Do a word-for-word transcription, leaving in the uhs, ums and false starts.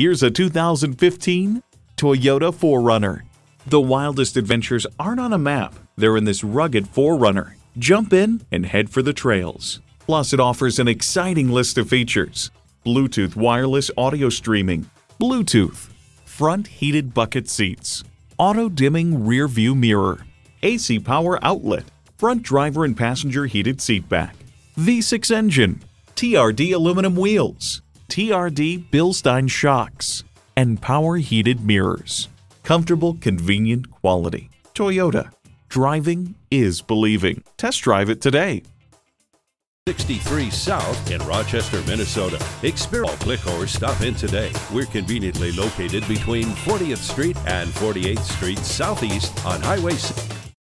Here's a two thousand fifteen Toyota four runner. The wildest adventures aren't on a map, they're in this rugged four runner. Jump in and head for the trails. Plus, it offers an exciting list of features. Bluetooth wireless audio streaming, Bluetooth, front heated bucket seats, auto-dimming rear view mirror, A C power outlet, front driver and passenger heated seat back, V six engine, T R D aluminum wheels, T R D Bilstein shocks, and power heated mirrors. Comfortable, convenient, quality. Toyota. Driving is believing. Test drive it today. sixty-three South in Rochester, Minnesota. Experience. Click or stop in today. We're conveniently located between fortieth Street and forty-eighth Street Southeast on Highway six.